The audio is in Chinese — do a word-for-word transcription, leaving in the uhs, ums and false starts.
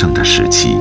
上的时期。